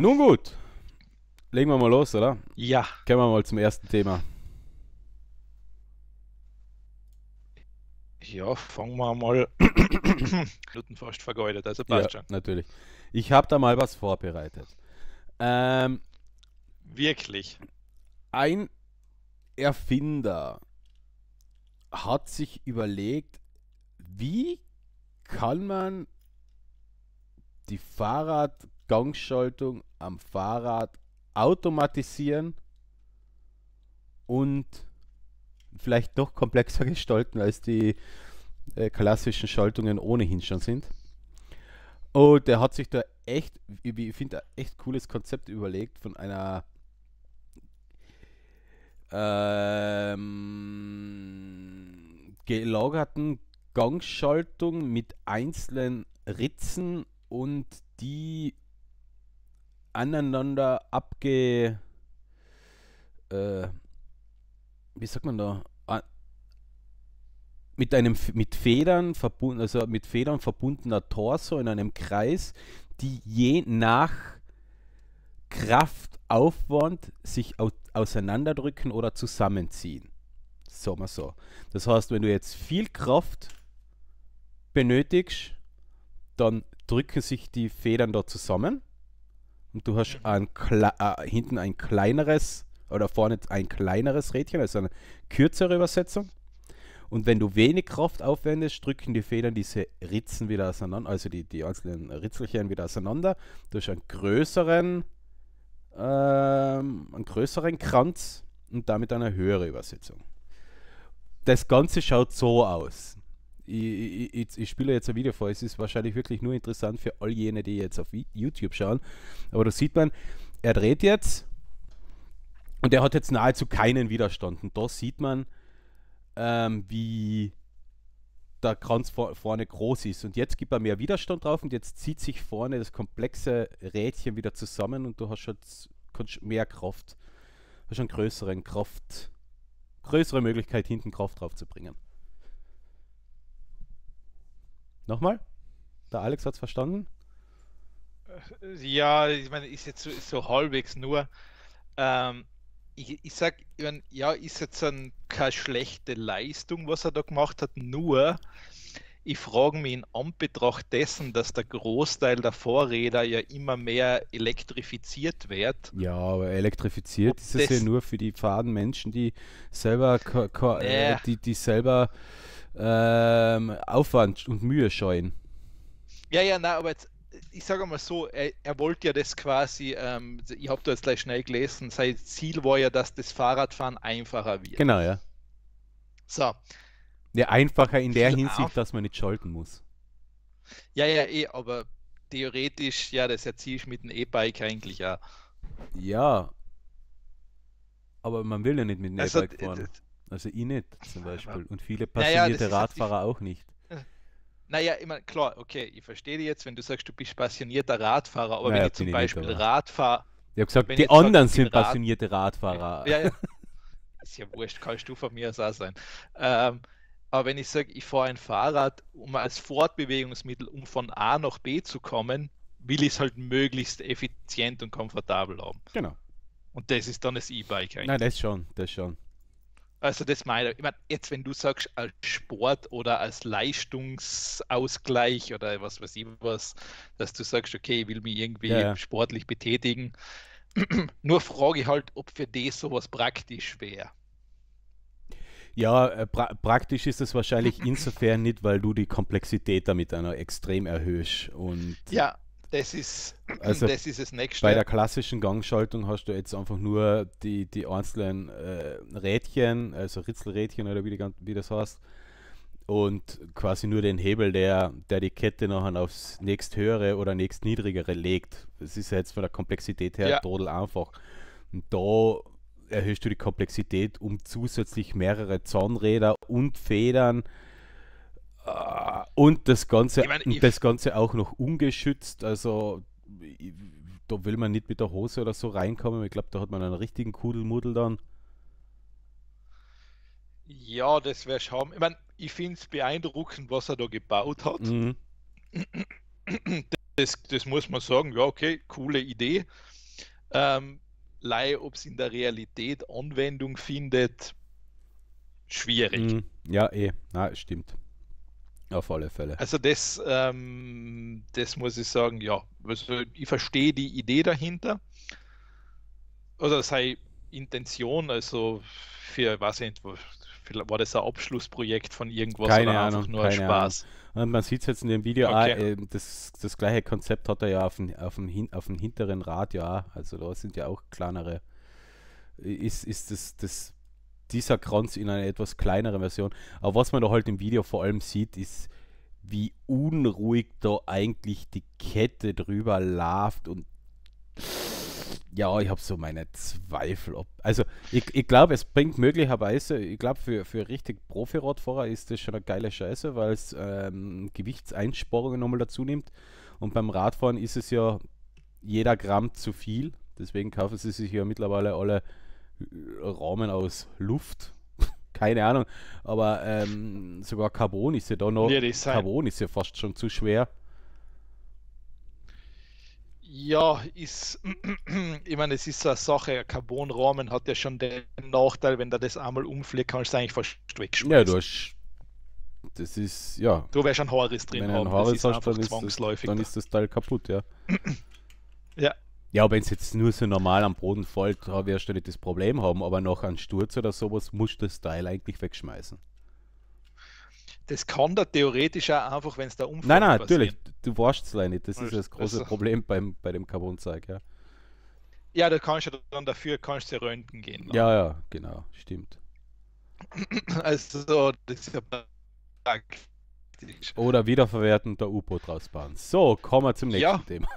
Nun gut, legen wir mal los, oder? Ja. Kommen wir mal zum ersten Thema. Ja, fangen wir mal. Minuten fast vergeudet, also passt ja, schon. Natürlich. Ich habe da mal was vorbereitet. Wirklich? Ein Erfinder hat sich überlegt, wie kann man die Fahrradgangschaltung am Fahrrad automatisieren und vielleicht noch komplexer gestalten, als die klassischen Schaltungen ohnehin schon sind. Und der hat sich da echt, ich finde, ein echt cooles Konzept überlegt von einer gelagerten Gangschaltung mit einzelnen Ritzen und die aneinander wie sagt man da, mit Federn verbundener Torso in einem Kreis, die je nach Kraftaufwand sich auseinanderdrücken oder zusammenziehen. Sagen wir so. Das heißt, wenn du jetzt viel Kraft benötigst, dann drücken sich die Federn da zusammen und du hast hinten ein kleineres oder vorne ein kleineres Rädchen, also eine kürzere Übersetzung. Und wenn du wenig Kraft aufwendest, drücken die Federn diese Ritzen wieder auseinander, also die einzelnen Ritzelchen wieder auseinander. Du hast einen größeren Kranz und damit eine höhere Übersetzung. Das Ganze schaut so aus. Ich spiele jetzt ein Video vor, es ist wahrscheinlich wirklich nur interessant für all jene, die jetzt auf YouTube schauen. Aber da sieht man, er dreht jetzt und er hat jetzt nahezu keinen Widerstand. Und da sieht man, wie der Kranz vorne groß ist. Und jetzt gibt er mehr Widerstand drauf und jetzt zieht sich vorne das komplexe Rädchen wieder zusammen und du hast schon mehr Kraft, hast schon größere Möglichkeit, hinten Kraft drauf zu bringen. Nochmal? Der Alex hat es verstanden? Ja, ich meine, ist jetzt so halbwegs nur. Ich sag, ja, ist jetzt keine schlechte Leistung, was er da gemacht hat, nur ich frage mich in Anbetracht dessen, dass der Großteil der Vorräder ja immer mehr elektrifiziert wird. Ja, aber elektrifiziert ist es ja nur für die faden Menschen, die selber, Aufwand und Mühe scheuen. Ja, ja, nein, aber jetzt, ich sage mal so, er wollte ja das quasi, ich habe da jetzt gleich schnell gelesen, sein Ziel war ja, dass das Fahrradfahren einfacher wird. Genau, ja. So. Ja, einfacher in der Hinsicht, dass man nicht schalten muss. Ja, ja, aber theoretisch, ja, das erziele ich mit dem E-Bike eigentlich, ja. Ja, aber man will ja nicht mit dem E-Bike fahren. Also ich nicht, zum Beispiel. Und viele passionierte Radfahrer auch nicht. Naja, ich meine, klar, okay, ich verstehe dich jetzt, wenn du sagst, du bist passionierter Radfahrer, aber naja, wenn ich zum Beispiel Radfahrer... Ich habe gesagt, die anderen sind passionierte Radfahrer. Ja, ja. Ist ja wurscht, kannst du von mir aus auch sein. Aber wenn ich sage, ich fahre ein Fahrrad, um als Fortbewegungsmittel, um von A nach B zu kommen, will ich es halt möglichst effizient und komfortabel haben. Genau. Und das ist dann das E-Bike eigentlich. Nein, das schon. Also das meine ich. Ich meine, jetzt wenn du sagst, als Sport oder als Leistungsausgleich oder was weiß ich was, dass du sagst, okay, ich will mich irgendwie sportlich betätigen, nur frage ich halt, ob für das sowas praktisch wäre. Ja, praktisch ist es wahrscheinlich insofern nicht, weil du die Komplexität damit extrem erhöhst. Und ja, das ist das Nächste. Bei der klassischen Gangschaltung hast du jetzt einfach nur die einzelnen Rädchen, also Ritzelrädchen oder wie das heißt, und quasi nur den Hebel, der die Kette nachher aufs nächsthöhere oder nächstniedrigere legt. Das ist ja jetzt von der Komplexität her total einfach. Und da erhöhst du die Komplexität, um zusätzlich mehrere Zahnräder und Federn und das Ganze auch noch ungeschützt, also da will man nicht mit der Hose oder so reinkommen, ich glaube, da hat man einen richtigen Kudelmuddel dann. Ja, das wäre schon, ich meine, ich finde es beeindruckend, was er da gebaut hat. Mhm. Das muss man sagen, ja, okay, coole Idee. Ob es in der Realität Anwendung findet, schwierig. Ja, na, stimmt. Auf alle Fälle. Also das muss ich sagen, ja. Also ich verstehe die Idee dahinter. Oder sei Intention, also für, weiß ich nicht, war das ein Abschlussprojekt von irgendwas? Keine oder Ahnung, einfach nur Spaß? Ahnung. Man sieht es jetzt in dem Video, okay. Das gleiche Konzept hat er ja auf dem hinteren Rad, ja. Also da sind ja auch kleinere. Dieser Kranz in einer etwas kleineren Version. Aber was man da halt im Video vor allem sieht, ist, wie unruhig da eigentlich die Kette drüber läuft. Und ja, ich habe so meine Zweifel. Also ich glaube, es bringt möglicherweise, ich glaube, für richtig Profi-Radfahrer ist das schon eine geile Scheiße, weil es Gewichtseinsparungen nochmal dazu nimmt. Und beim Radfahren ist es ja jeder Gramm zu viel. Deswegen kaufen sie sich ja mittlerweile alle Rahmen aus Luft, keine Ahnung, aber sogar Carbon ist ja da noch, ja, Carbon ist ja fast schon zu schwer. Ja, ist, ich meine, es ist eine Sache, Carbonrahmen hat ja schon den Nachteil, wenn du das einmal umfliegt, kannst du eigentlich fast wegschmeißen. Ja, das ist, ja. Du wärst schon Haares drin, wenn haben, Haares das ist hast, zwangsläufig. Dann ist das Teil kaputt, ja. Ja. Ja, wenn es jetzt nur so normal am Boden fällt, wirst du nicht das Problem haben, aber nach einem Sturz oder sowas musst du das Teil eigentlich wegschmeißen. Das kann da theoretisch auch einfach, wenn es da umfällt. Nein, natürlich, du warst es leider nicht. Das ist das große Problem bei dem Carbonzeug, ja. Ja, da kannst du dann kannst du röntgen gehen. Dann. Ja, genau, stimmt. Also, das ist ja praktisch. Oder wiederverwerten der U-Boot rausbauen. So, kommen wir zum nächsten Thema.